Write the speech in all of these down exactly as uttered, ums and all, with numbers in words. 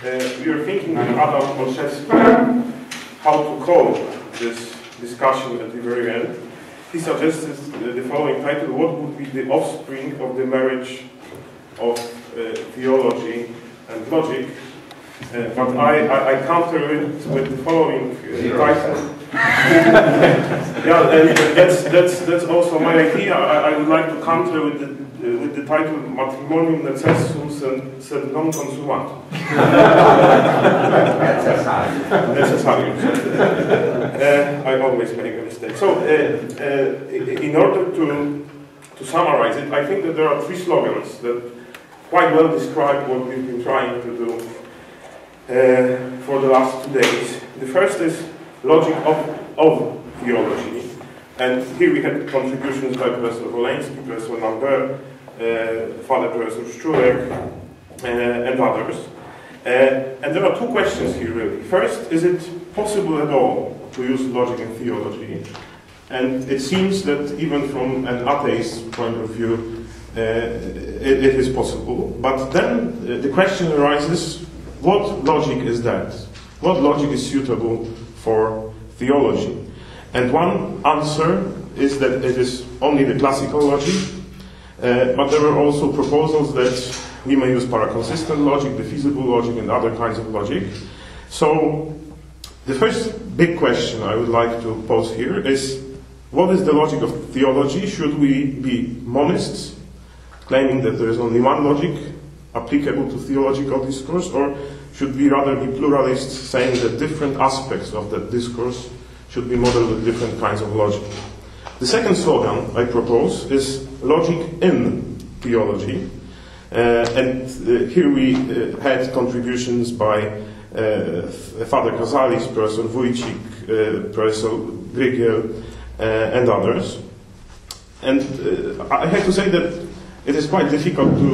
Uh, we were thinking with Adam Polchewski how to call this discussion at the very end. He suggested uh, the following title: what would be the offspring of the marriage of uh, theology and logic? Uh, but I, I, I counter it with the following uh, title. Yeah, and that's, that's, that's also my idea. I, I would like to counter with the Uh, with the title Matrimonium Necessum sed non consumatum. Necessarium. uh, I always make a mistake. So, uh, uh, in order to, to summarize it, I think that there are three slogans that quite well describe what we've been trying to do uh, for the last two days. The first is logic of, of theology. And here we had contributions by Professor Woleński, Professor Lambert, uh, Father Professor Szczurek, uh, and others. Uh, and there are two questions here, really. First, is it possible at all to use logic and theology? And it seems that even from an atheist's point of view, uh, it, it is possible. But then uh, the question arises, what logic is that? What logic is suitable for theology? And one answer is that it is only the classical logic, uh, but there were also proposals that we may use paraconsistent logic, defeasible logic, and other kinds of logic. So the first big question I would like to pose here is, what is the logic of theology? Should we be monists, claiming that there is only one logic applicable to theological discourse, or should we rather be pluralists, saying that different aspects of that discourse should be modeled with different kinds of logic? The second slogan I propose is logic in theology. Uh, and uh, here we uh, had contributions by uh, Father Kazalis, Professor Vujcik, uh, Professor Grigiel, uh, and others. And uh, I have to say that it is quite difficult to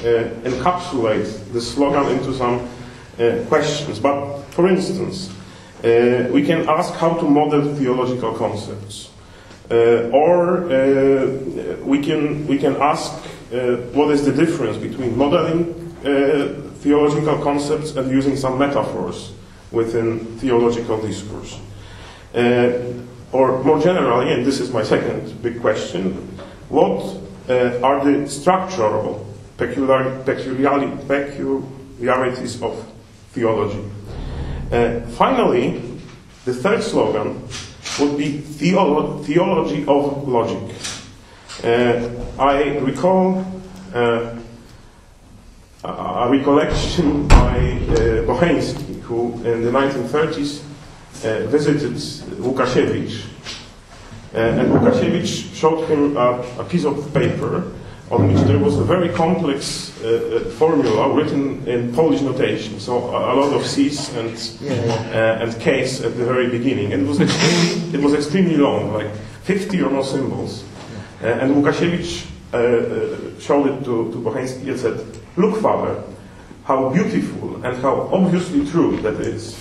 uh, encapsulate the slogan into some uh, questions. But for instance, Uh, we can ask how to model theological concepts, uh, or uh, we can we can ask uh, what is the difference between modeling uh, theological concepts and using some metaphors within theological discourse, uh, or more generally, and this is my second big question: what uh, are the structural peculiar, peculiar, peculiarities of theology? Uh, finally, the third slogan would be theolo theology of logic. Uh, I recall uh, a recollection by uh, Bocheński, who in the nineteen thirties uh, visited Łukasiewicz. Uh, and Łukasiewicz showed him a, a piece of paper on which there was a very complex uh, uh, formula written in Polish notation, so a, a lot of C's and yeah, yeah. Uh, and K's at the very beginning. And it was extremely, it was extremely long, like fifty or more symbols. Uh, and Łukasiewicz uh, uh, showed it to, to Bocheński and said, "Look, Father, how beautiful and how obviously true that is."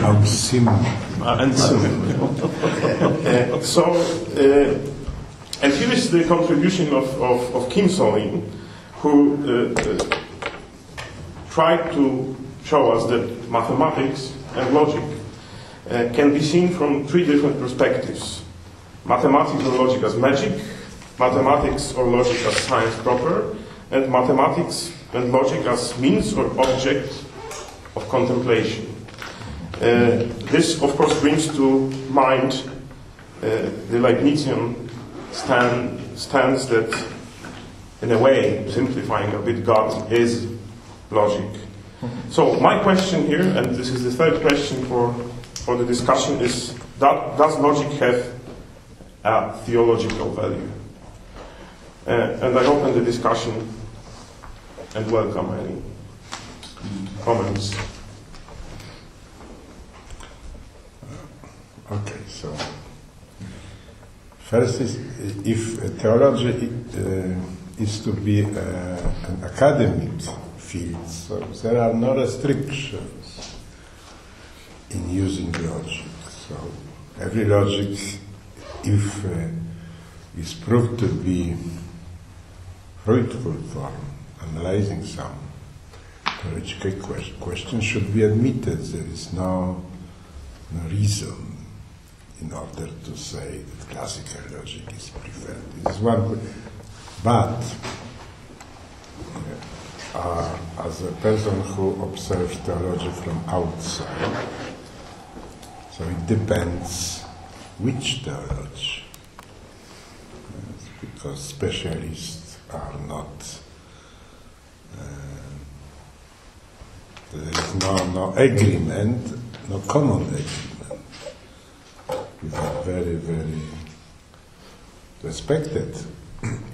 How simple. Uh, and simple. uh, so. Uh, And here is the contribution of, of, of Kim Solin, who uh, uh, tried to show us that mathematics and logic uh, can be seen from three different perspectives: mathematics or logic as magic, mathematics or logic as science proper, and mathematics and logic as means or object of contemplation. Uh, this, of course, brings to mind uh, the Leibnizian Stand, stands that, in a way, simplifying a bit, God is logic. So my question here, and this is the third question for, for the discussion, is that, does logic have a theological value? Uh, and I open the discussion and welcome any comments. Okay, so first is, if theology uh, is to be uh, an academic field, so there are no restrictions in using logic. So every logic, if uh, is proved to be fruitful form analyzing some theoretical que questions should be admitted. There is no, no reason in order to say that classical logic is preferred. This is one, but uh, as a person who observes theology from outside, so it depends which theology, because specialists are not. Uh, there is no no agreement, no common agreement. These are very, very respected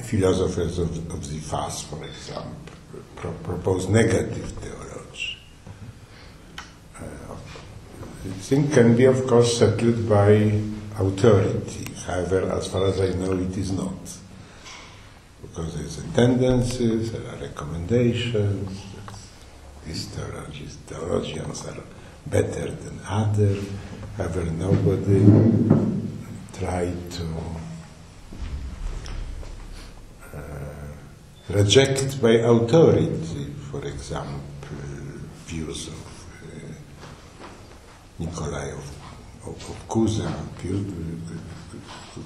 philosophers of, of the past, for example, pro propose negative theology. Uh, the thing can be, of course, settled by authority. However, as far as I know, it is not. Because there is a tendency, there are recommendations, these theologies, theologians are better than others. However, nobody tried to uh, reject by authority, for example, views of uh, Nikolai of, of, of Kuzan,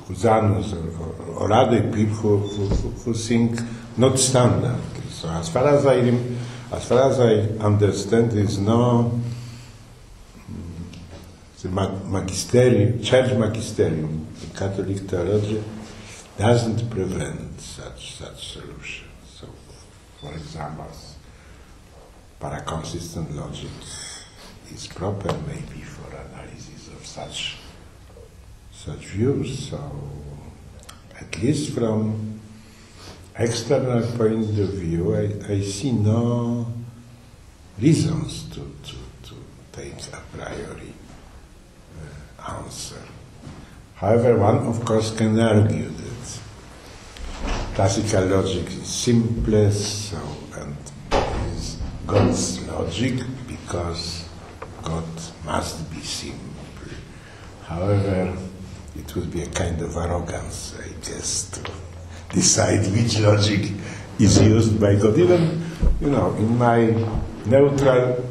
Cusanus, or, or other people who, who, who think not standard. So, as far as I, as far as I understand, there is no. The Magisterium, Church Magisterium, in Catholic theology, doesn't prevent such such solutions. So, for example, paraconsistent logic is proper maybe for analysis of such such views. So, at least from external point of view, I, I see no reasons to, to, to take a priori answer. However, one of course can argue that classical logic is simplest, so, and is God's logic because God must be simple. However, it would be a kind of arrogance, I guess, to decide which logic is used by God. Even, you know, in my neutral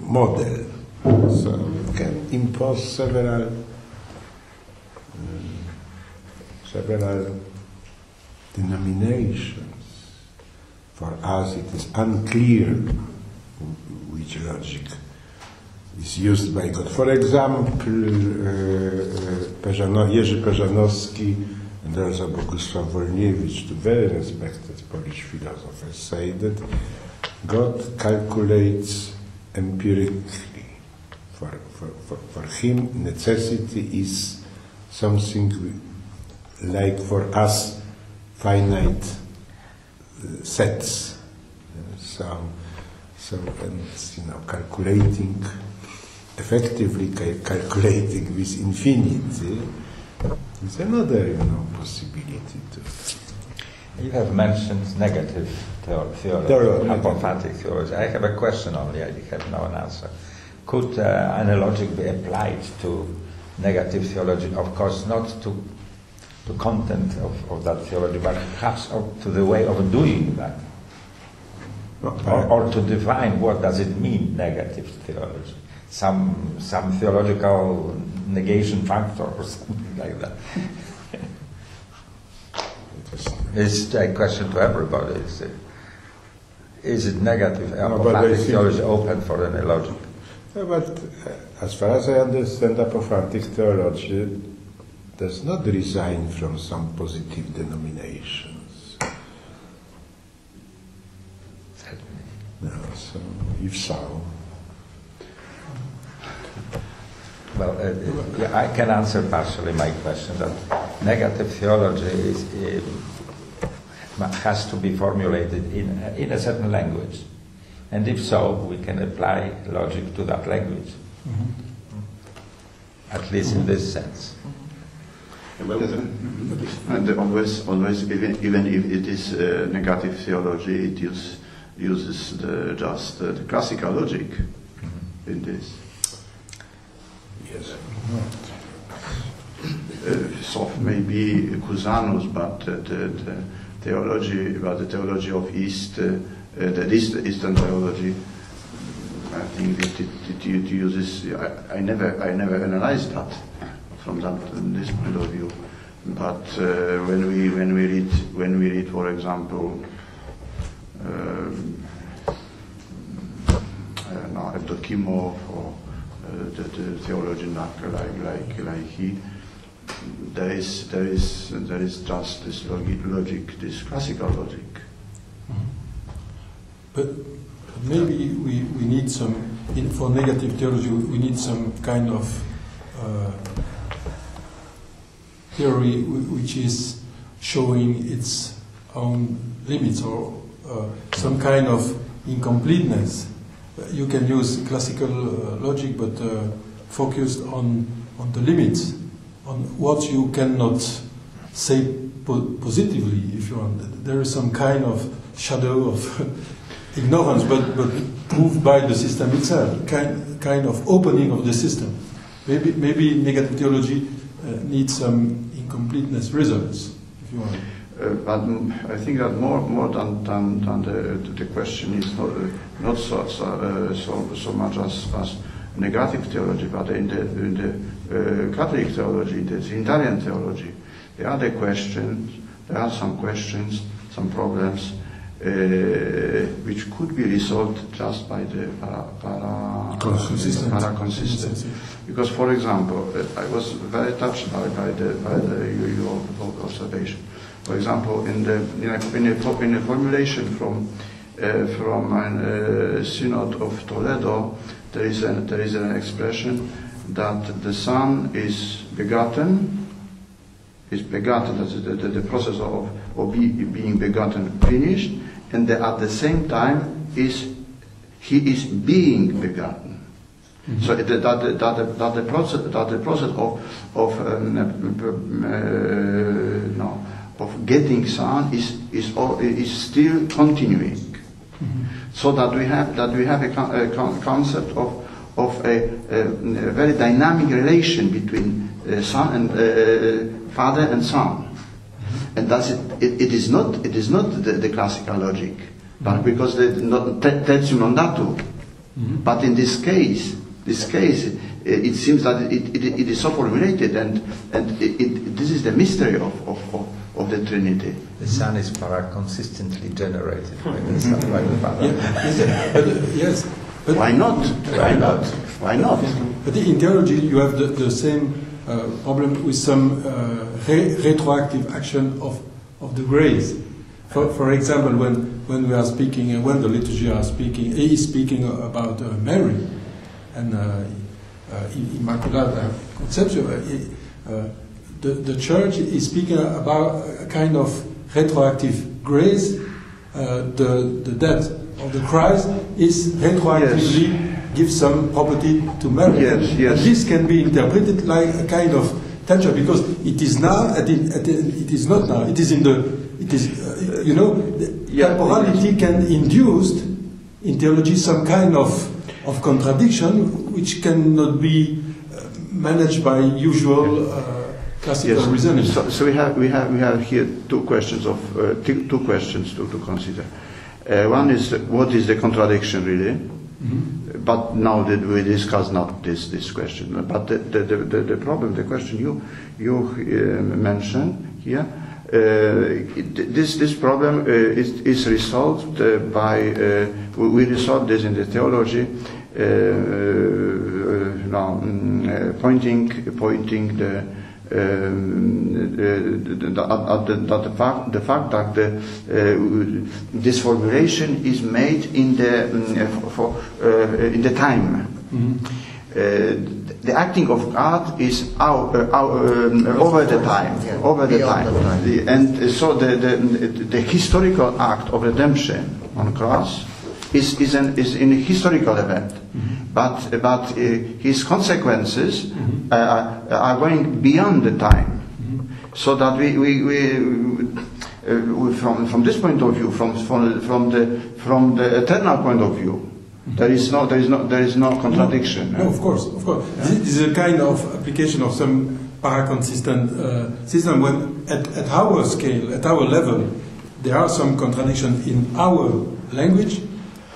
model, so you can impose several, um, several denominations. For us, it is unclear which logic is used by God. For example, uh, Jerzy Perzanowski and also Bogusław Wolniewicz, two very respected Polish philosophers, say that God calculates empirically. For, for, for him, necessity is something like for us finite uh, sets. Uh, so, so and, you know, calculating, effectively cal calculating with infinity is another, you know, possibility to. You have mentioned negative theology, theology apophatic theology. I have a question only. I have no answer. Could uh, analogic be applied to negative theology? Of course, not to to content of, of that theology, but perhaps of, to the way of doing that, or, or to define what does it mean negative theology? Some some theological negation factor or something like that. It's a question to everybody. Is it, is it negative? Apophatic theology open for analogic? Yeah, but uh, as far as I understand, apophatic theology does not resign from some positive denominations. No, so if so. Well, uh, yeah, I can answer partially my question that negative theology is, uh, has to be formulated in, uh, in a certain language. And if so, we can apply logic to that language, mm-hmm. at least in this sense. Well, and always, always, even, even if it is uh, negative theology, it use, uses the, just uh, the classical logic mm-hmm. in this. Yes. Uh, so maybe Cusanus, but uh, the, the theology, about the theology of East, uh, uh, that is the Eastern theology. I think that it, it, it uses. I, I never, I never analyzed that from that this point of view. But uh, when we when we read when we read, for example, um, I don't know, Evdokimov or uh, the, the theologian like like like he. There is, there is, there is just this logic, logic this classical logic. Mm-hmm. But maybe we, we need some, in, for negative theology, we need some kind of uh, theory which is showing its own limits or uh, some kind of incompleteness. You can use classical uh, logic, but uh, focused on, on the limits. On what you cannot say po positively, if you want. There is some kind of shadow of ignorance, but, but proved by the system itself, kind, kind of opening of the system. Maybe, maybe negative theology uh, needs some incompleteness results, if you want. Uh, but I think that more, more than, than, than the, the question is not, uh, not so, so, uh, so, so much as, as negative theology, but in the, in the Uh, Catholic theology, the Trinitarian theology, there are the questions, there are some questions, some problems, uh, which could be resolved just by the para, para, consistent. para consistency. Because, for example, I was very touched by, by the by the your observation. For example, in the in a, in a, in a formulation from uh, from a uh, Synod of Toledo, there is an there is an expression. That the Son is begotten, is begotten, that's the, the, the process of, of be, being begotten finished, and that at the same time is he is being begotten. Mm-hmm. So that, that, that, that the process that the process of of um, uh, no of getting Son is is is still continuing. Mm-hmm. So that we have that we have a, a concept of. Of a, a, a very dynamic relation between uh, son and uh, father and son, and thus it, it, it is not it is not the, the classical logic, but because they not tertium non datur. Mm-hmm. But in this case, this case, it, it seems that it, it, it is so formulated, and and it, it, this is the mystery of, of, of of the Trinity. The Son is para consistently generated by the Son, by the Father. Yeah. But, uh, yes. But why not? Why not? Why not? But in theology, you have the, the same uh, problem with some uh, re retroactive action of, of the grace. For, for example, when, when we are speaking, uh, when the liturgy are speaking, he is speaking about uh, Mary and uh, uh, Immaculata Conception. Uh, uh, the, the Church is speaking about a kind of retroactive grace, uh, the, the death. Of the Christ is retroactively yes. Give some property to Mary. Yes, yes. This can be interpreted like a kind of tension because it is now, it is not now. It is in the, it is uh, you know, yeah, temporality can induce in theology some kind of of contradiction which cannot be managed by usual uh, classical yes. reasoning. So, so we have we have we have here two questions of uh, two questions to, to consider. Uh, one is, what is the contradiction really? Mm-hmm. But now that we discuss not this, this question, but the, the, the, the problem, the question you, you uh, mentioned here, uh, this, this problem uh, is, is resolved uh, by, uh, we resolved this in the theology, uh, uh, now, um, uh, pointing, pointing the Um, uh, the, uh, the, that the, fact, the fact that the, uh, this formulation is made in the um, for, uh, in the time. Mm-hmm. uh, the acting of God is out, uh, out, um, over the time, yeah. over the Beyond time, the time. The, and uh, so the, the the historical act of redemption on cross is is an is in a historical event. Mm-hmm. But, but uh, his consequences mm-hmm. uh, are going beyond the time. Mm-hmm. So that we, we, we, uh, we from, from this point of view, from, from, from, the, from the eternal point of view, mm-hmm. there, is no, there, is no, there is no contradiction. No, no of course, of course. Yeah? This is a kind of application of some para-consistent uh, system when at, at our scale, at our level, there are some contradictions in our language,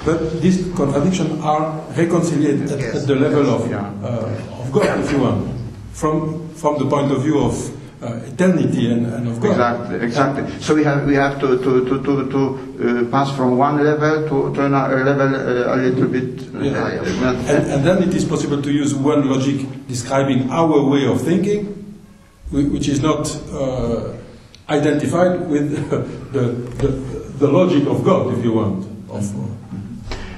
but these contradictions are reconciled at, yes, at the level yes, of, yeah. uh, of God, if you want, from, from the point of view of Uh, eternity and, and of God. Exactly, exactly. And so we have we have to to to to, to uh, pass from one level to, to another level uh, a little bit. Yeah. Uh, and, and then it is possible to use one logic describing our way of thinking, which is not uh, identified with the, the the logic of God, if you want. Of,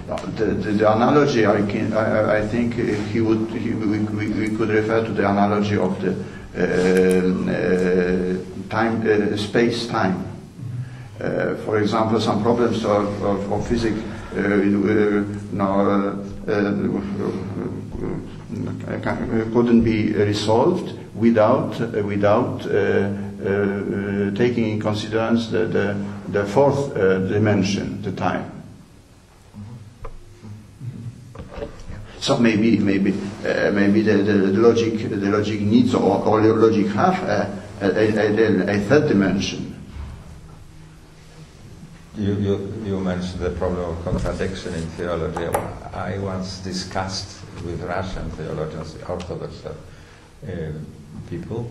The, the, the analogy, I, can, I, I think he would, he, we, we could refer to the analogy of the uh, uh, time, uh, space-time. Uh, for example, some problems of, of, of physics, uh, no, uh, uh, couldn't be resolved without uh, without uh, uh, taking in consideration the the, the fourth uh, dimension, the time. So maybe, maybe, uh, maybe the, the, the logic, the logic needs, or, or the logic have a, a, a, a third dimension. You, you, you mentioned the problem of contradiction in theology. I once discussed with Russian theologians, Orthodox uh, people,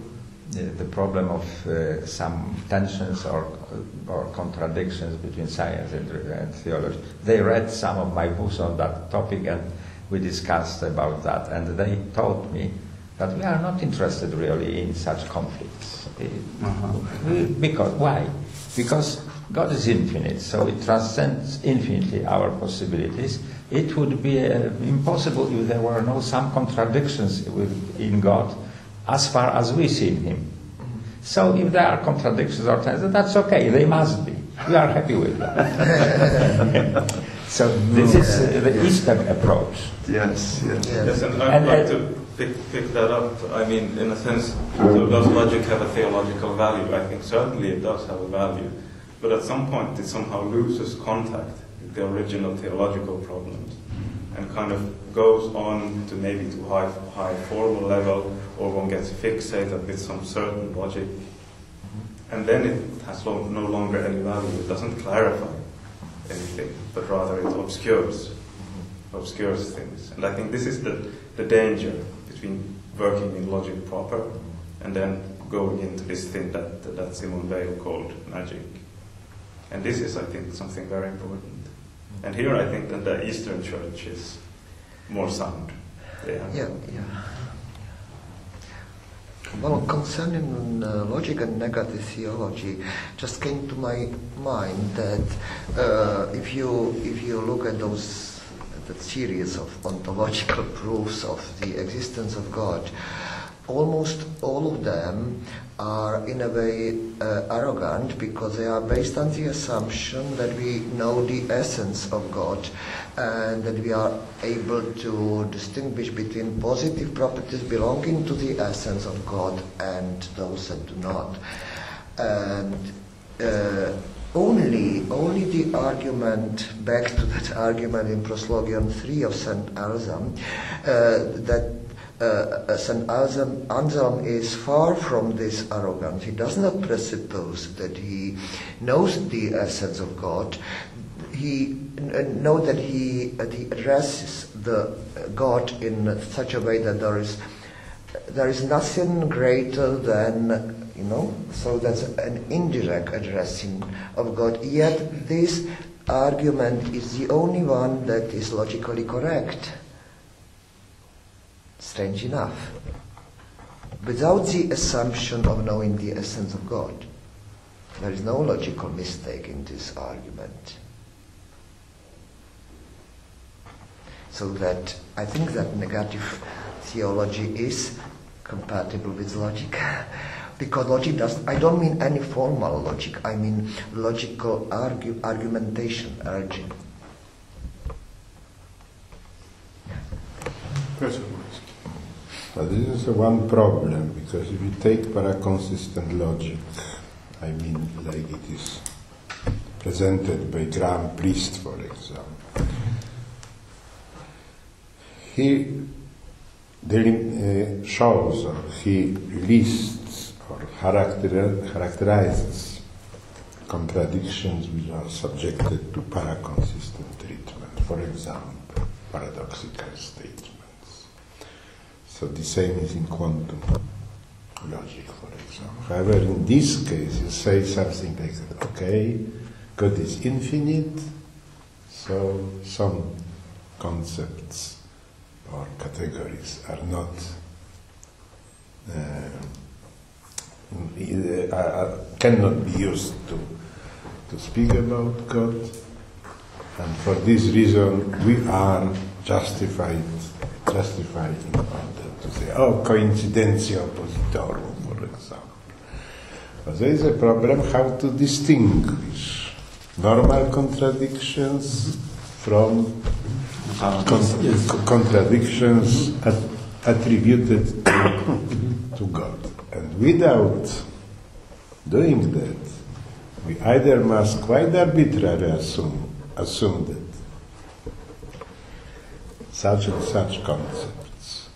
the, the problem of uh, some tensions or or contradictions between science and, and theology. They read some of my books on that topic and we discussed about that, and they told me that we are not interested really in such conflicts. Uh-huh. Because why? Because God is infinite, so it transcends infinitely our possibilities. It would be uh, impossible if there were no some contradictions with, in God as far as we see Him. So if there are contradictions or tensions, that's okay, they must be. We are happy with that. So this no. is uh, the Eastern approach. Yes, yes. yes and I'd and, like uh, to pick, pick that up. I mean, in a sense, so does logic have a theological value? I think certainly it does have a value. But at some point it somehow loses contact with the original theological problems and kind of goes on to maybe to high, high formal level, or one gets fixated with some certain logic. And then it has no longer any value. It doesn't clarify anything, but rather it obscures, obscures things. And I think this is the, the danger between working in logic proper and then going into this thing that, that, that Simone Weil called magic. And this is, I think, something very important. And here I think that the Eastern Church is more sound. Yeah, yeah. yeah. Well, concerning uh, logic and negative theology, just came to my mind that uh, if you if you look at those that series of ontological proofs of the existence of God, almost all of them are in a way uh, arrogant, because they are based on the assumption that we know the essence of God and that we are able to distinguish between positive properties belonging to the essence of God and those that do not. And uh, only, only the argument, back to that argument in Proslogion three of Saint Anselm, uh, that Uh, Saint Anselm, Anselm is far from this arrogance. He does not presuppose that he knows the essence of God. He knows that he, that he addresses the God in such a way that there is there is nothing greater than, you know. So that's an indirect addressing of God. Yet this argument is the only one that is logically correct. Strange enough, without the assumption of knowing the essence of God, there is no logical mistake in this argument. So that I think that negative theology is compatible with logic, because logic does. I don't mean any formal logic. I mean logical argue, argumentation, urging. But this is one problem, because if you take para-consistent logic, I mean like it is presented by Graham Priest, for example, he shows or he lists or characterizes contradictions which are subjected to paraconsistent treatment, for example, paradoxical statements. So the same is in quantum logic, for example. However, in this case, you say something like that, okay, God is infinite, so some concepts or categories are not uh, are, cannot be used to to speak about God, and for this reason we are justified justified in order to say, oh, coincidentia oppositorum, for example. But there is a problem how to distinguish normal contradictions from Con yes. contradictions at attributed to God. And without doing that, we either must quite arbitrarily assume, assume that such and such concepts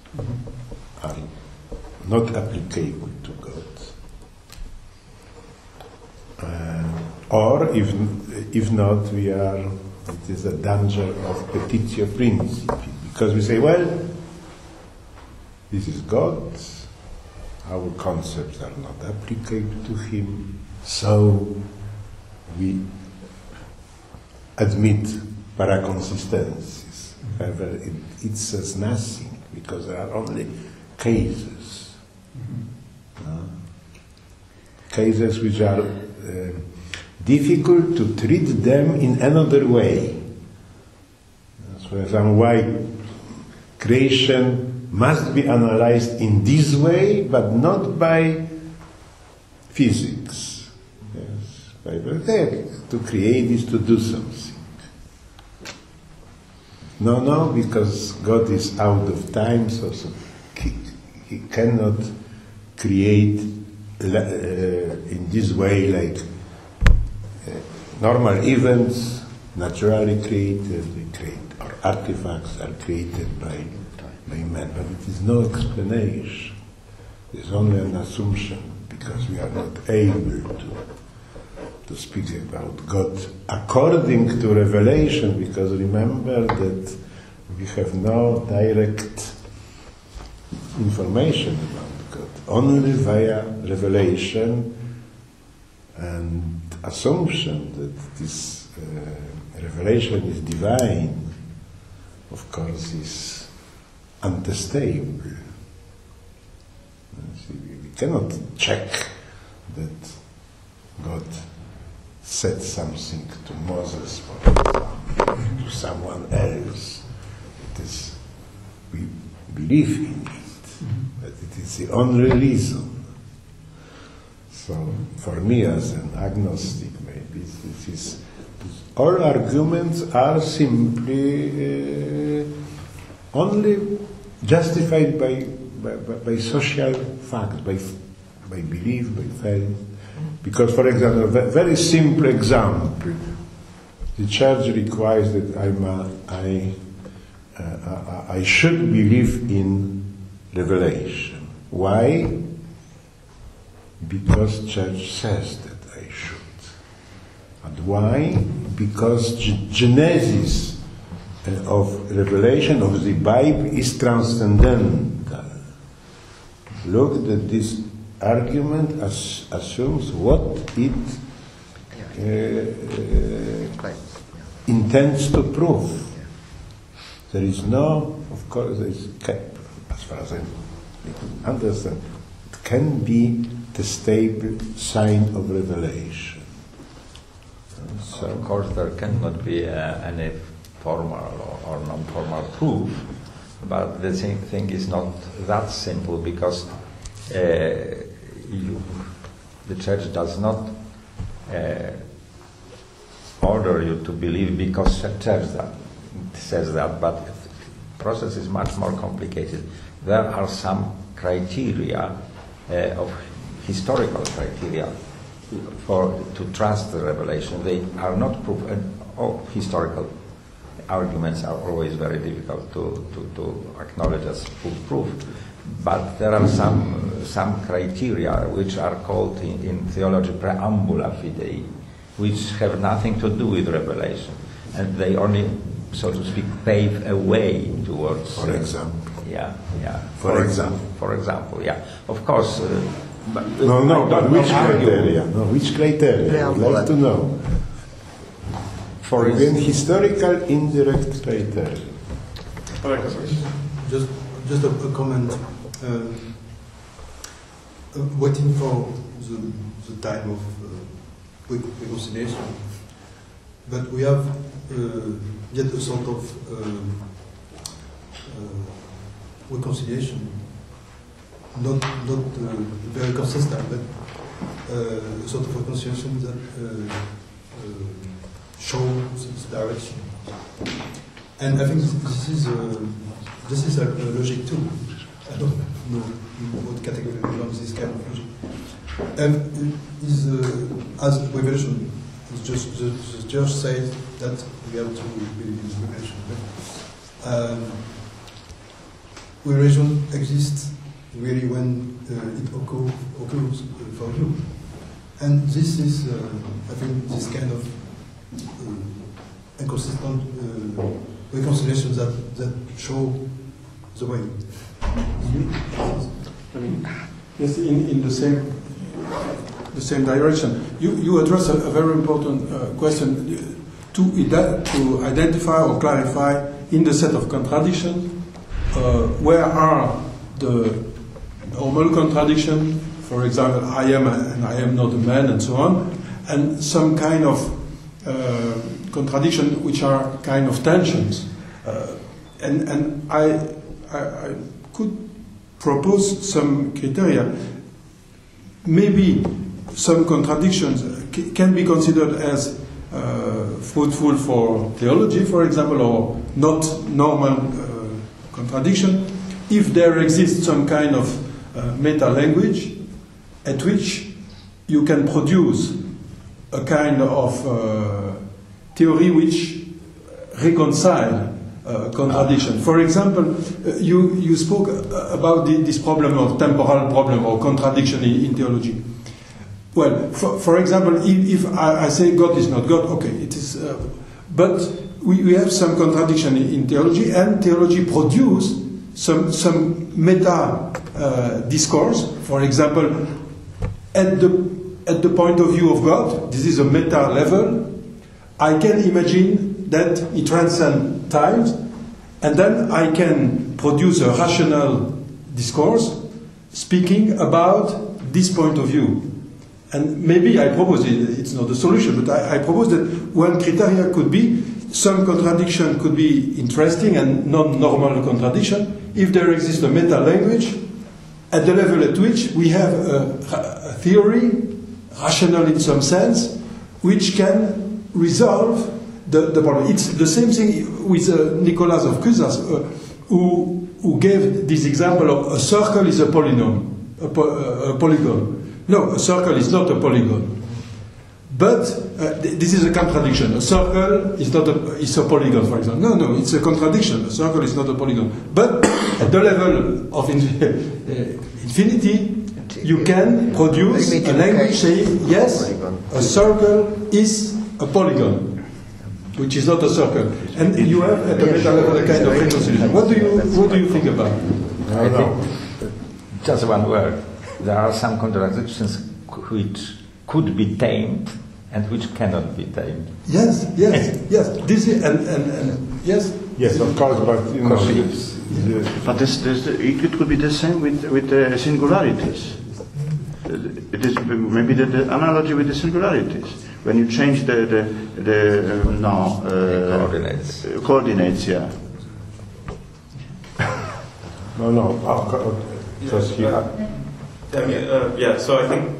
are not applicable to God, uh, or if, if not, we are it is a danger of petitio principii, because we say, well, this is God, our concepts are not applicable to him, so we admit paraconsistencies. However, it, it says nothing, because there are only cases. Uh, cases which are uh, difficult to treat them in another way. So, for example, why creation must be analyzed in this way, but not by physics. Yes, by that, to create is to do something. No, no, because God is out of time, so, so he, he cannot create uh, in this way like normal events naturally created, create, or artifacts are created by, by man. But it is no explanation. It is only an assumption, because we are not able to, to speak about God according to revelation, because remember that we have no direct information about God, only via revelation and assumption that this uh, revelation is divine, of course, is untestable. See, we cannot check that God said something to Moses, for example, to someone else. It is, we believe in it, but it is the only reason. So, for me as an agnostic, maybe this is all arguments are simply uh, only justified by, by, by social facts, by, by belief, by faith. Because, for example, a very simple example, the Church requires that I'm a, I, uh, I should believe in revelation. Why? Because Church says that I should. And why? Because the genesis of revelation of the Bible is transcendental. Look that this argument as, assumes what it uh, uh, intends to prove. There is no, of course, there is, as far as I understand, it can be the stable sign of revelation. So, of course, there cannot be uh, any formal or, or non-formal proof, but the same thing is not that simple, because uh, you, the Church does not uh, order you to believe because the Church that, says that, but the process is much more complicated. There are some criteria uh, of historical criteria for to trust the revelation. They are not proof, and all historical arguments are always very difficult to, to, to acknowledge as foolproof. But there are some some criteria which are called in, in theology preambula fidei, which have nothing to do with revelation, and they only, so to speak, pave a way towards. For example. Uh, yeah, yeah. For, for example. For example, yeah. Of course. Uh, but no, no. I but which criteria? No, which criteria? Yeah, I'd like to know. For instance, historical indirect criteria. Just, just a, a comment. Um, waiting for the, the time of uh, reconciliation, but we have uh, yet a sort of uh, uh, reconciliation, not not uh, very consistent, but uh, a sort of reconciliation that uh, uh, shows its direction. And I think this is a, this is a logic too. I don't know in what category belongs this kind of logic. And is uh, as revelation, it's just the, the church says that we have to believe in revelation. But, um, revelation exists really when uh, it occur, occurs uh, for you, and this is, uh, I think, this kind of uh, inconsistent uh, reconciliation that that show the way. I mean, yes, in, in the same the same direction. You you address a, a very important uh, question to to identify or clarify in the set of contradictions. Uh, where are the normal contradiction, for example, I am a, and I am not a man, and so on, and some kind of uh, contradiction which are kind of tensions. Uh, and and I, I, I could propose some criteria. Maybe some contradictions can be considered as uh, fruitful for theology, for example, or not normal uh, contradiction, if there exists some kind of uh, meta-language at which you can produce a kind of uh, theory which reconciles uh, contradiction. For example, uh, you, you spoke about the, this problem of temporal problem or contradiction in, in theology. Well, for, for example, if, if I, I say God is not God, okay, it is, uh, but We, we have some contradiction in, in theology, and theology produces some, some meta uh, discourse. For example, at the, at the point of view of God, this is a meta level, I can imagine that it transcends time, and then I can produce a rational discourse speaking about this point of view. And maybe I propose, it, it's not a solution, but I, I propose that one criteria could be some contradiction could be interesting and non-normal contradiction if there exists a meta-language at the level at which we have a, a theory, rational in some sense, which can resolve the, the problem. It's the same thing with uh, Nikolai of Kuzan, uh, who, who gave this example of a circle is a polynomial, a, po uh, a polygon. No, a circle is not a polygon. But uh, th this is a contradiction. A circle is not a, it's a polygon, for example. No, no, it's a contradiction. A circle is not a polygon. But at the level of in infinity, you can produce a language saying, yes, a circle is a polygon, which is not a circle. And you have at the meta level a kind of reconciliation. What do you, what do you think about it? I think, just one word. There are some contradictions which could be tamed, and which cannot be tamed. Yes, yes, yes. This is, and, and, and yes. Yes, of course, but you know, yes. Yes. But this, this, it could be the same with with uh, singularities. It is maybe the, the analogy with the singularities. When you change the the, the uh, no uh, the coordinates. Uh, coordinates, yeah. no, no. Oh, yes, you uh, I mean, uh, yeah. So I think.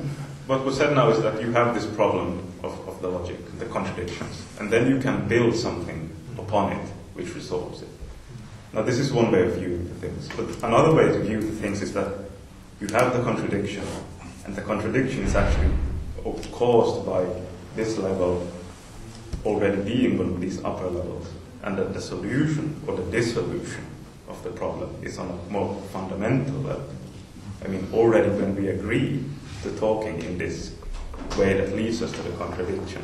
What was said now is that you have this problem of, of the logic, the contradictions, and then you can build something upon it which resolves it. Now this is one way of viewing the things, but another way to view the things is that you have the contradiction, and the contradiction is actually caused by this level already being one of these upper levels, and that the solution or the dissolution of the problem is on a more fundamental level. I mean, already when we agree to talking in this way that leads us to the contradiction,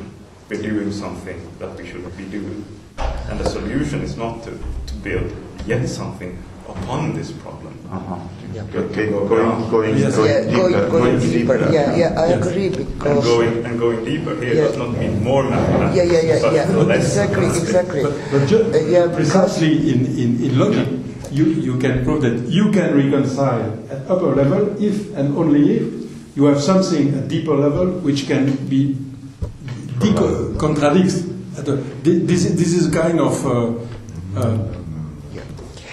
be doing something that we shouldn't be doing. And the solution is not to, to build yet something upon this problem. Uh-huh. Yeah. But go, going, going, yes. going, yeah, deeper, going, going deeper. deeper. Yeah, yeah, I yes. agree. Because and going and going deeper here yeah. does not mean more mathematics. Yeah, yeah, yeah, but yeah. Less exactly, exactly. But, but just uh, yeah, precisely in, in, in logic, you, you can prove that you can reconcile at upper level if and only if you have something at deeper level which can be contradicts. This, this is kind of. Uh, uh,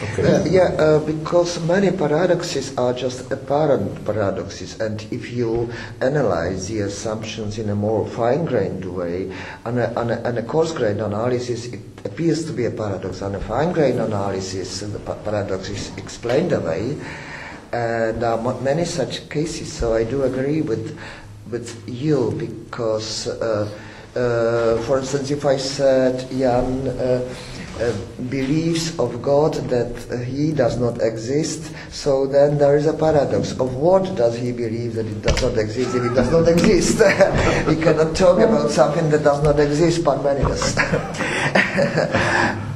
Okay. Uh, yeah, uh, because many paradoxes are just apparent paradoxes, and if you analyze the assumptions in a more fine-grained way, on a, on a, on a coarse-grained analysis, it appears to be a paradox. On a fine-grained analysis, the paradox is explained away, and there are many such cases. So I do agree with with you because, uh, uh, for instance, if I said, Jan. Uh, Uh, beliefs of God that uh, he does not exist, so then there is a paradox. Of what does he believe that it does not exist if it does not exist? We cannot talk about something that does not exist, Parmenides.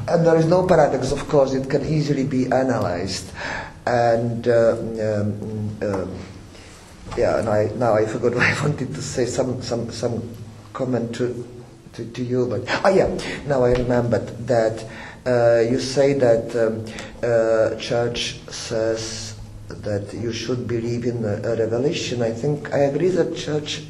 And there is no paradox, of course, it can easily be analyzed. And uh, um, uh, yeah, and I, now I forgot what I wanted to say, some, some, some comment to To, to you, but oh yeah, now I remembered that uh, you say that um, uh, Church says that you should believe in a, a revelation. I think I agree that Church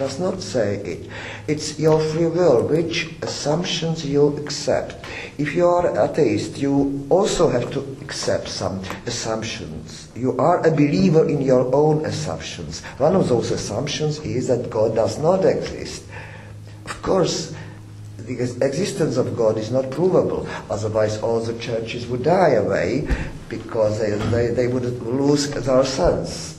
does not say it. It's your free will, which assumptions you accept. If you are atheist, you also have to accept some assumptions. You are a believer in your own assumptions. One of those assumptions is that God does not exist. Of course, the existence of God is not provable, otherwise all the churches would die away because they, they, they would lose their sense.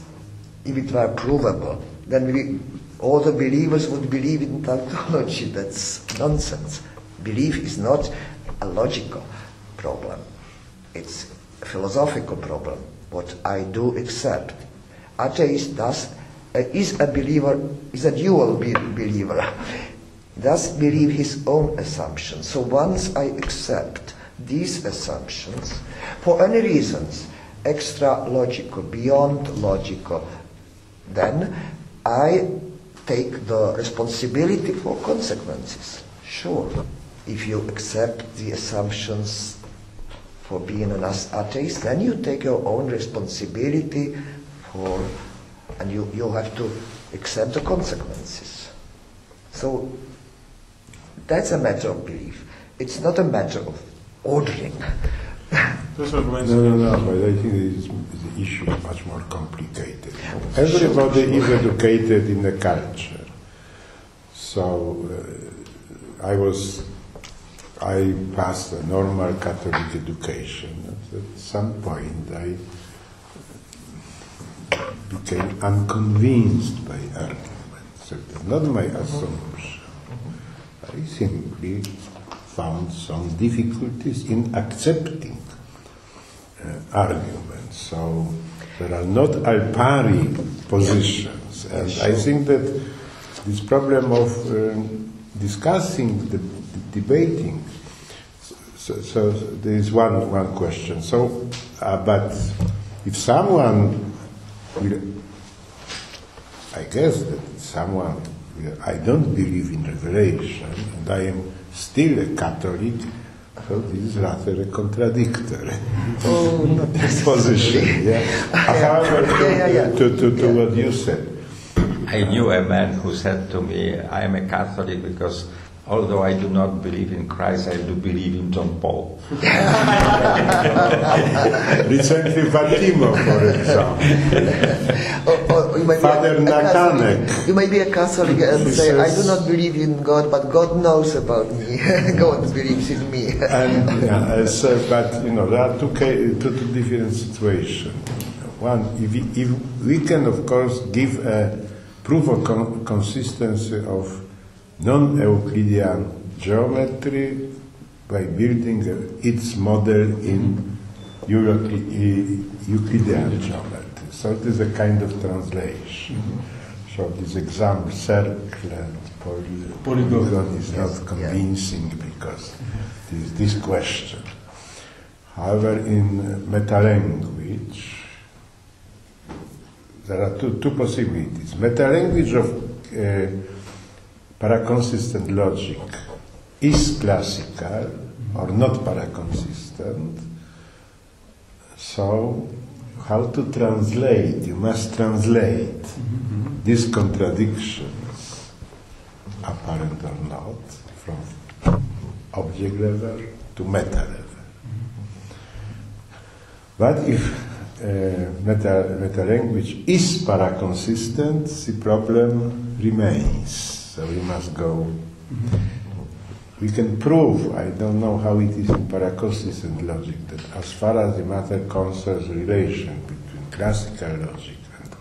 If it were provable, then we, all the believers would believe in tautology. That's nonsense. Belief is not a logical problem. It's a philosophical problem. What I do accept. Atheist does, uh, is a believer, is a dual be believer. Thus believe his own assumptions. So once I accept these assumptions, for any reasons, extra logical, beyond logical, then I take the responsibility for consequences. Sure, if you accept the assumptions for being an atheist, then you take your own responsibility for, and you, you have to accept the consequences. So, that's a matter of belief. It's not a matter of ordering. no, no, no, but I think it's, the issue is much more complicated. Everybody is educated in the culture. So uh, I was, I passed a normal Catholic education. At some point I became unconvinced by arguments. Not my assumption. I simply found some difficulties in accepting uh, arguments. So there are not al pari positions. And I think that this problem of uh, discussing, the, the debating, so, so there is one, one question. So, uh, but if someone will, I guess that someone I don't believe in revelation, and I am still a Catholic, so this is rather a contradictory oh, position. Yeah. However, yeah, yeah, yeah. to, to, to yeah. what you said. I knew a man who said to me, I am a Catholic because although I do not believe in Christ, I do believe in John Paul. Recently Fatima, for example. Or, or you might Father Nakanek. You may be a Catholic and he say, says, I do not believe in God, but God knows about me. God believes in me. And, yeah, so, but, you know, there are two, two, two different situations. One, if we, if we can, of course, give a proof of con consistency of non-Euclidean geometry by building uh, its model in Euclidean geometry. So it is a kind of translation. Mm-hmm. So this exam circle and poly polygon. polygon is yes. not convincing yeah. because it is this question. However, in metalanguage, there are two, two possibilities. Metalanguage of uh, paraconsistent logic is classical or not paraconsistent. So, how to translate? You must translate mm-hmm. these contradictions, apparent or not, from object level to meta level. Mm-hmm. But if uh, meta, meta language is paraconsistent, the problem remains. So we must go. Mm-hmm. We can prove, I don't know how it is in paraconsistent logic, that as far as the matter concerns relation between classical logic and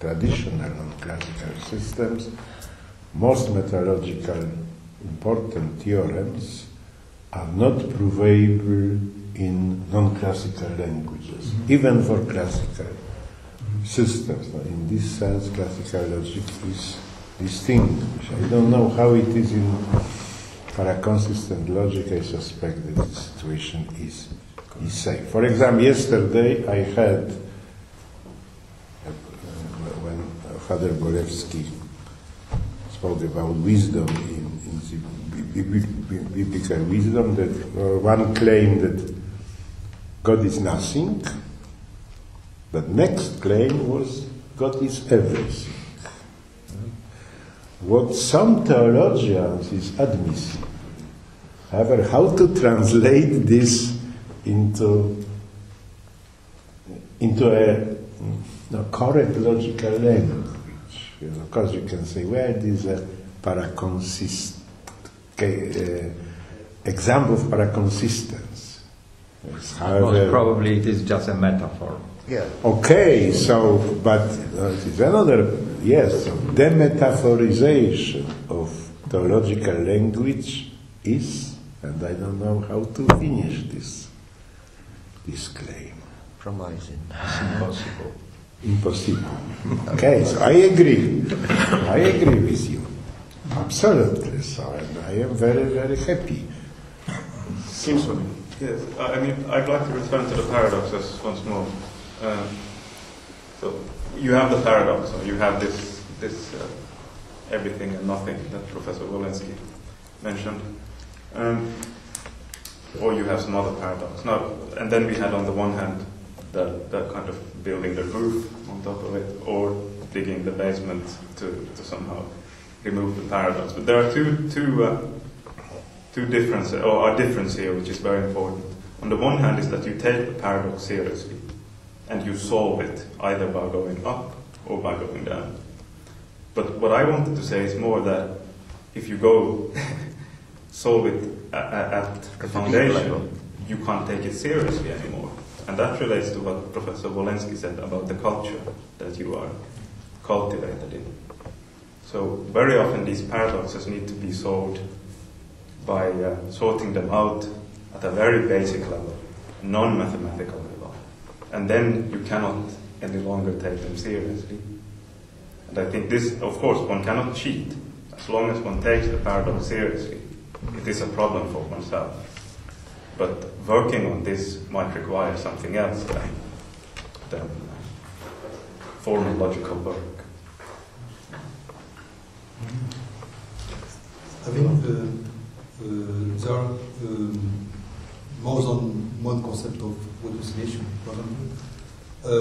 traditional non-classical systems, most metalogical important theorems are not provable in non-classical languages, mm-hmm. even for classical mm-hmm. systems. But in this sense, classical logic is distinguished. I don't know how it is in paraconsistent logic. I suspect that the situation is, is safe. For example, yesterday I had, uh, when Father Borevsky spoke about wisdom, in, in the biblical wisdom, that uh, one claimed that God is nothing, but next claim was God is everything. What some theologians is admissible. However, how to translate this into, into a, a correct logical language? You know, of course, you can say, well, it is a paraconsist, uh, example of paraconsistence. Yes, however, most probably it is just a metaphor. Yeah. Okay, so, but uh, it is another, yes, so demetaphorization of theological language is, and I don't know how to finish this, this claim. Promising. It's impossible. Impossible. Okay, so I agree. I agree with you. Absolutely so, and I am very, very happy. Seems so. Yes, I mean, I'd like to return to the paradoxes once more. Um, so you have the paradox, or you have this this uh, everything and nothing that Professor Woleński mentioned, um, or you have some other paradox. Now, and then we had on the one hand the, the kind of building the roof on top of it, or digging the basement to, to somehow remove the paradox. But there are two two uh, two differences, or a difference here, which is very important. On the one hand is that you take the paradox seriously. And you solve it either by going up or by going down. But what I wanted to say is more that if you go solve it at, at the foundation, you can't take it seriously anymore. And that relates to what Professor Woleński said about the culture that you are cultivated in. So very often these paradoxes need to be solved by uh, sorting them out at a very basic level, non-mathematical. And then you cannot any longer take them seriously. And I think this, of course, one cannot cheat. As long as one takes the paradox seriously, it is a problem for oneself. But working on this might require something else than, than formal logical work. I think uh, uh, there are um, more than one concept of reconciliation, for example. Uh, uh,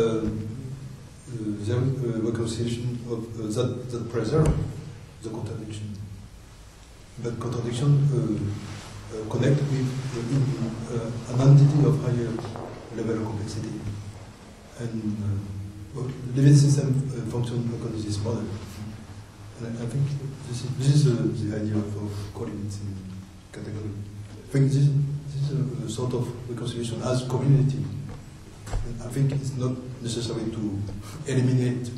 there is a reconciliation of, uh, that, that preserves the contradiction. But contradiction uh, uh, connects with uh, an entity of higher level of complexity. And uh, well, living system uh, functions according to this model. And I, I think this is, this is uh, the idea of, of coordinates in category. I think this This is a sort of reconciliation as community. I think it's not necessary to eliminate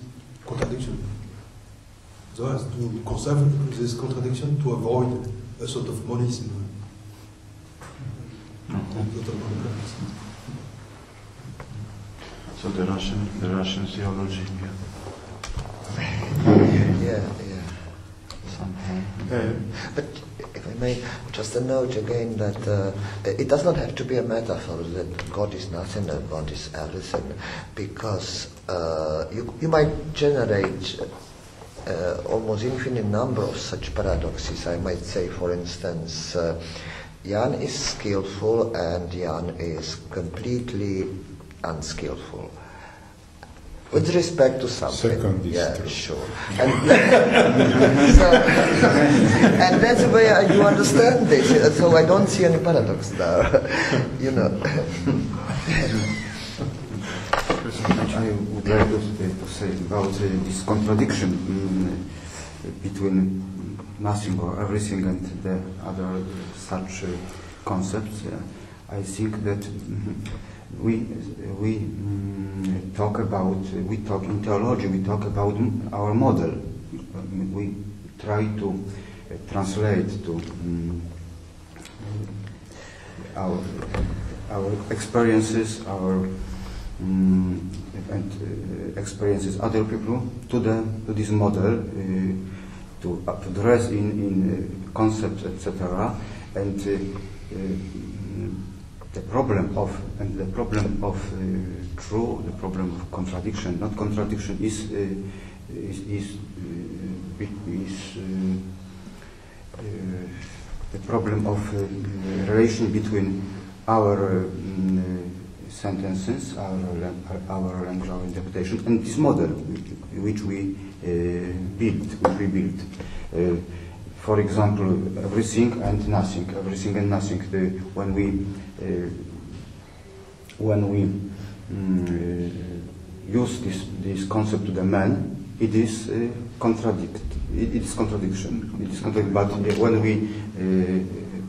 contradiction. So as to conserve this contradiction to avoid a sort of monism. So the Russian, the Russian theology. Yeah. yeah, yeah. Somehow. Mm. But if I may, just a note again that uh, it does not have to be a metaphor that God is nothing and God is everything, because uh, you, you might generate uh, almost infinite number of such paradoxes. I might say, for instance, uh, Jan is skillful and Jan is completely unskillful. With respect to something, Second is yeah, true. Sure. And, so, and that's the way I, you understand this. So I don't see any paradox now, you know. I would like to say about uh, this contradiction in, between nothing or everything and the other such uh, concepts. Uh, I think that. We we um, talk about we talk in theology. We talk about our model. We try to uh, translate to um, our our experiences, our um, and uh, experiences other people to the to this model uh, to address in in uh, concepts, et cetera. And. Uh, uh, The problem of and the problem of uh, true, the problem of contradiction, not contradiction, is uh, is is, uh, is uh, uh, the problem of uh, relation between our uh, sentences, our our language, our interpretation, and this model which we uh, build, which we build. Uh, For example, everything and nothing, everything and nothing. The, when we, uh, when we um, uh, use this this concept to the man, it is uh, contradict. It, it is contradiction. It is contradiction. But uh, when we uh,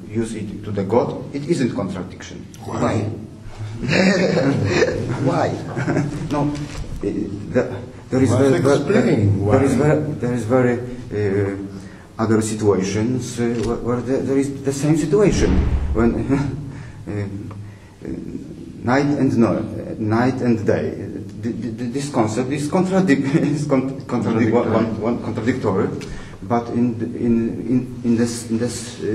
use it to the God, it isn't contradiction. Why? Why? No. The, there is very, very, Why? There is very. There is very. Uh, Other situations uh, where the, there is the same situation when uh, uh, night and no, uh, night and day. D this concept is contradic is con contradic contradictory. One, one contradictory, but in the, in in in this in this uh,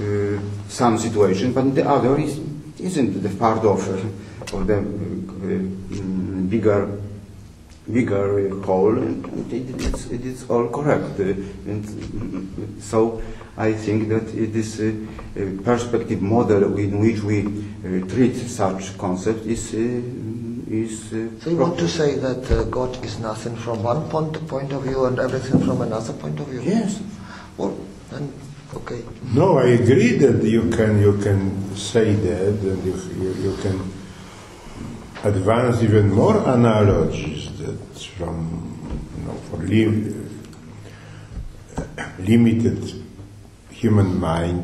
uh, some situation, but the other is isn't the part of uh, of the uh, bigger. bigger uh, call, and it, it's, it is all correct. Uh, and so I think that it is a, a perspective model in which we uh, treat such concept is... Uh, is uh, so you want to say that uh, God is nothing from one point, point of view and everything from another point of view? Yes. Well, then, okay. No, I agree that you can, you can say that, and you, you, you can advance even more analogies that from, you know, for li limited human mind,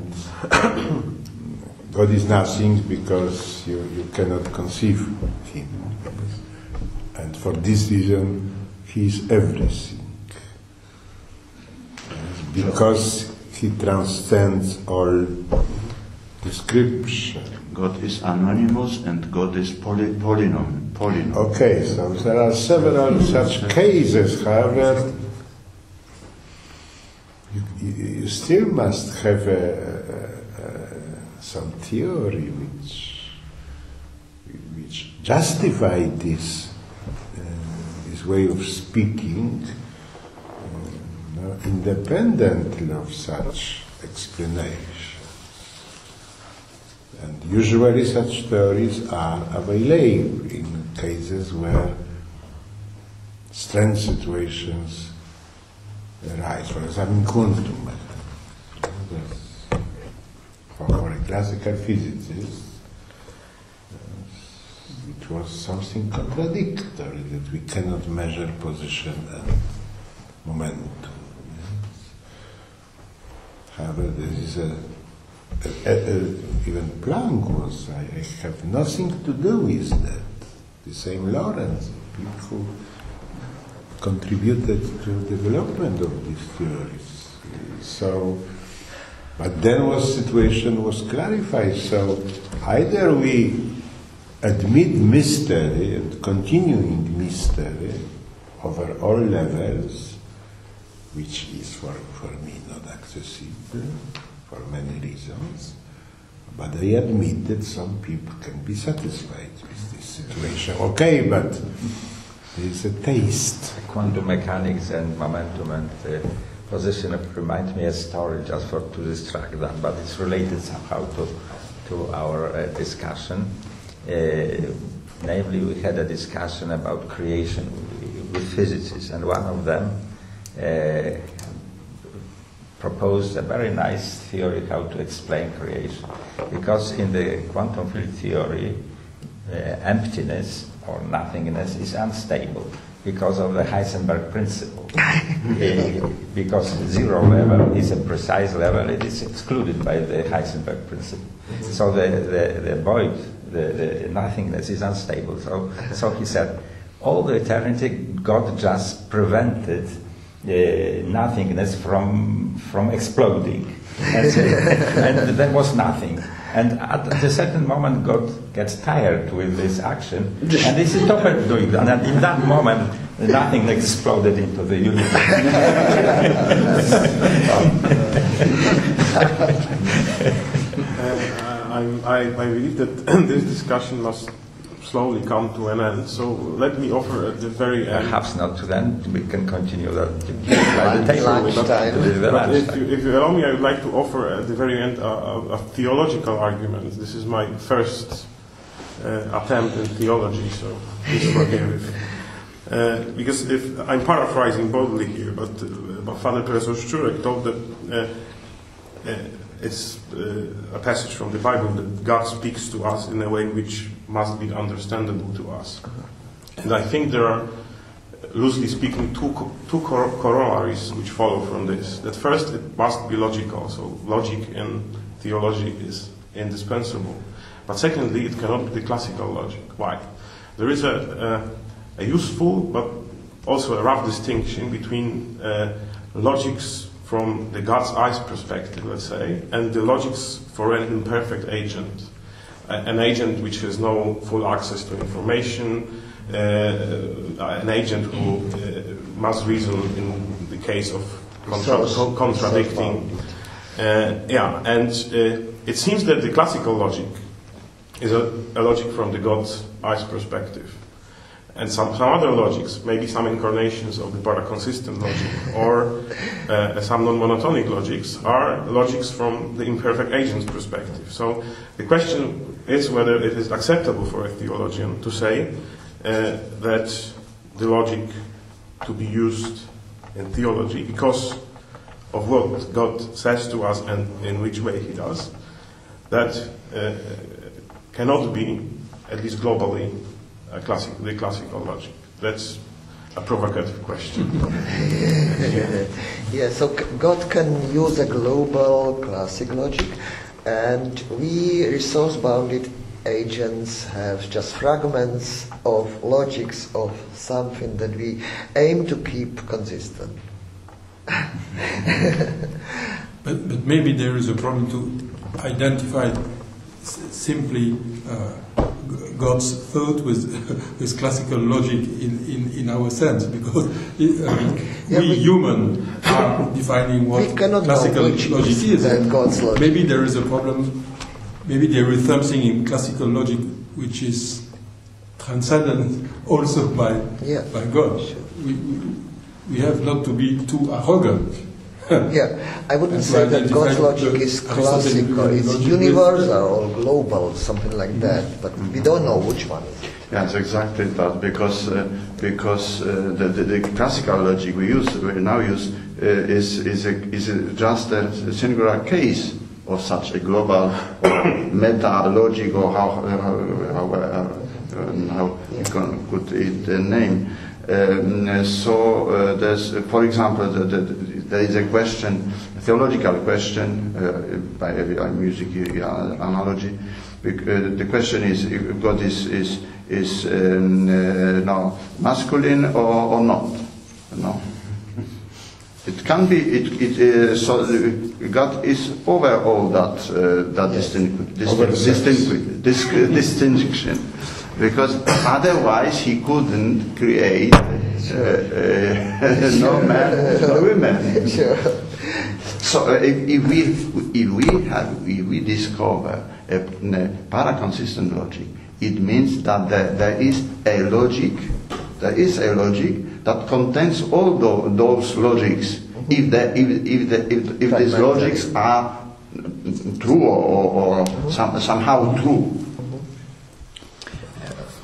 God is nothing because you, you cannot conceive him. And for this reason, he is everything. Because he transcends all description. God is anonymous and God is poly polynom, polynom. Okay, so there are several such cases, however, you, you still must have a, a, a, some theory which, which justify this, uh, this way of speaking uh, independently of such explanation. And usually such theories are available in cases where strange situations arise. For example, in quantum mechanics, for a classical physicist, it was something contradictory that we cannot measure position and momentum. However, this is a Uh, uh, uh, even Planck was, I, I have nothing to do with that. The same Lorentz, people who contributed to the development of these theories. So, but then the situation was clarified, so either we admit mystery and continuing mystery over all levels, which is for, for me not accessible for many reasons, but I admit that some people can be satisfied with this situation. Okay, but there is a taste. Quantum mechanics and momentum and uh, position remind me a story just for to distract them, but it's related somehow to, to our uh, discussion. Uh, namely, we had a discussion about creation with physicists, and one of them uh, proposed a very nice theory how to explain creation. Because in the quantum field theory, uh, emptiness or nothingness is unstable because of the Heisenberg principle. uh, because zero level is a precise level, it is excluded by the Heisenberg principle. So the, the, the void, the, the nothingness is unstable. So, so he said, all the eternity, God just prevented uh, nothingness from, from exploding. And, and there was nothing. And at a certain moment, God gets tired with this action, and he stopped doing that. And in that moment, nothing exploded into the universe. um, I, I, I believe that this discussion must slowly come to an end. So let me offer at the very end. Perhaps not to then. We can continue that. But if you, if you allow me, I would like to offer at the very end a, a, a theological argument. This is my first uh, attempt in theology, so please forgive me. Uh, because if I'm paraphrasing boldly here, but, uh, but Father Professor Szczurek told that uh, uh, it's uh, a passage from the Bible that God speaks to us in a way which must be understandable to us. And I think there are, loosely speaking, two, co two cor corollaries which follow from this. That first, it must be logical, so logic in theology is indispensable. But secondly, it cannot be the classical logic. Why? There is a, a, a useful but also a rough distinction between uh, logics from the God's eyes perspective, let's say, and the logics for an imperfect agent. An agent which has no full access to information, uh, an agent who uh, must reason in the case of contra co contradicting. Uh, yeah, and uh, it seems that the classical logic is a, a logic from the God's eyes perspective. And some, some other logics, maybe some incarnations of the paraconsistent logic or uh, some non-monotonic logics, are logics from the imperfect agent's perspective. So the question is whether it is acceptable for a theologian to say uh, that the logic to be used in theology, because of what God says to us and in which way He does, that uh, cannot be, at least globally, A classic, the classical logic. That's a provocative question. yeah. yeah, so God can use a global classic logic, and we resource-bounded agents have just fragments of logics of something that we aim to keep consistent. but, but maybe there is a problem to identify simply uh, God's thought with, with classical logic in, in, in our sense, because it, I mean, yeah, we, we humans are defining what classical logic is. is and God's logic. Maybe there is a problem, maybe there is something in classical logic which is transcendent also by, yeah, by God. Sure. We, we, we have not to be too arrogant. Yeah, I wouldn't say that God's logic is classical, it's universal or global, something like that, but we don't know which one is it. Yes, exactly that, because, uh, because uh, the, the, the classical logic we use, we now use, uh, is, is, a, is a just a singular case of such a global meta logic, or how, how, how, uh, how you can put it uh, name. Um, so, uh, there's, uh, for example, the, the, the, there is a question, a theological question, uh, by I'm using here analogy. Because the question is, if God is is is um, uh, no, masculine or, or not? No. It can be. It, it uh, so God is over all that uh, that yes. distinct, distinct, distinct, distinct, distinction. because otherwise he couldn't create uh, uh, no man, no women. So if, if we if we have if we discover a, a para-consistent logic, it means that there, there is a logic, there is a logic that contains all the, those logics. Mm-hmm. If the, if if, the, if, if these logics are true or, or mm-hmm. some, somehow true.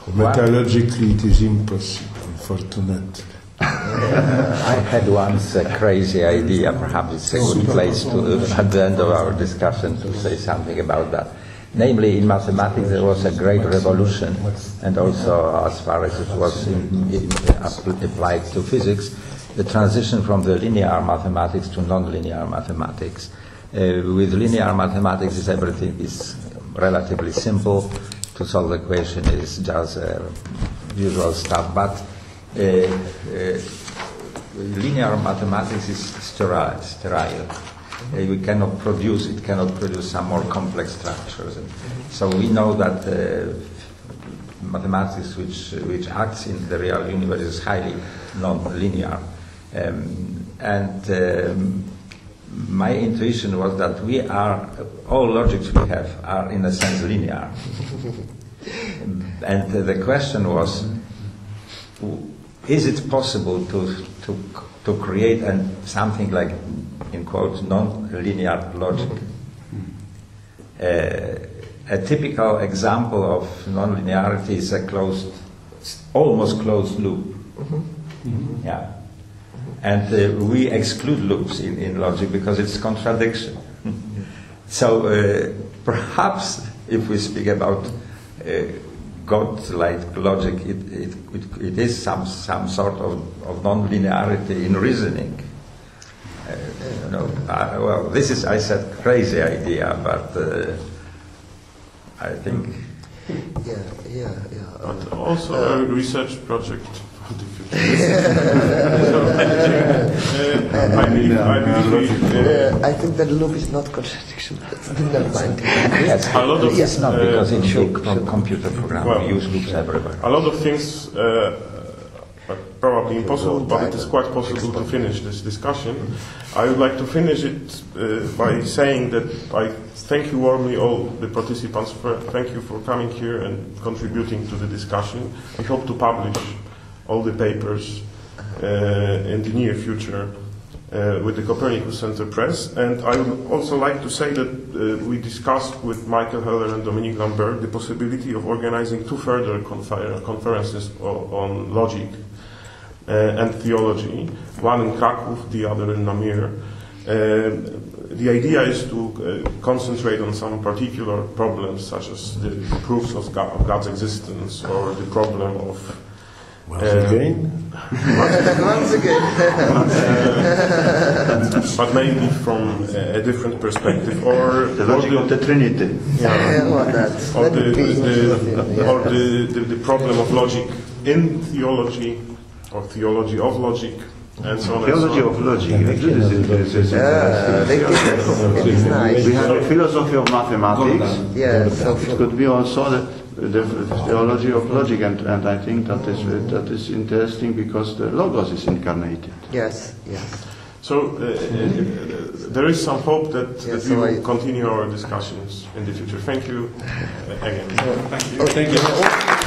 Metallurgically, it is impossible, unfortunately. uh, I had once a crazy idea, perhaps it's a good place to, at the end of our discussion to say something about that. Namely, in mathematics there was a great revolution, and also as far as it was in, in, applied to physics, the transition from the linear mathematics to nonlinear mathematics. Uh, with linear mathematics, is everything is relatively simple. To solve the equation is just uh, usual stuff, but uh, uh, linear mathematics is sterile. sterile. Uh, we cannot produce, it cannot produce some more complex structures. And so we know that uh, mathematics which, which acts in the real universe is highly non-linear. Um, and um, my intuition was that we are, all logics we have are in a sense linear. And the question was, is it possible to, to, to create an, something like, in quotes, non-linear logic? Uh, a typical example of nonlinearity is a closed, almost closed loop. Yeah. And uh, we exclude loops in, in logic because it's contradiction. So uh, perhaps if we speak about uh, God-like logic, it, it, it, it is some, some sort of, of non-linearity in reasoning. Uh, you know, uh, well, this is, I said, crazy idea, but uh, I think... Yeah, yeah, yeah. But also uh, a research project. I think that loop is not contradiction. Never mind. Yes, a lot of yes uh, not because in should, should computer program well, we use loops everywhere. A lot of things uh, are probably impossible, but it is quite possible to finish this discussion. I would like to finish it uh, by saying that I thank you warmly, all the participants. For, thank you for coming here and contributing to the discussion. We hope to publish all the papers uh, in the near future uh, with the Copernicus Center Press. And I would also like to say that uh, we discussed with Michael Heller and Dominique Lambert the possibility of organizing two further confer conferences on logic uh, and theology, one in Kraków, the other in Namur. Uh, the idea is to uh, concentrate on some particular problems, such as the proofs of God's existence or the problem of Once again? Once again. uh, but maybe from a different perspective, or the logic or the, of the Trinity, yeah, or, that. or, the, the, or the, the, the problem of logic in theology, or theology of logic, and so on. Theology and so on. of logic. We have a philosophy of mathematics. Yes, it could be also the. The theology of logic, and, and I think that is that is interesting because the logos is incarnated. Yes, yes. So uh, uh, there is some hope that, yes, that we so will I continue our discussions in the future. Thank you again. Thank you. Thank you.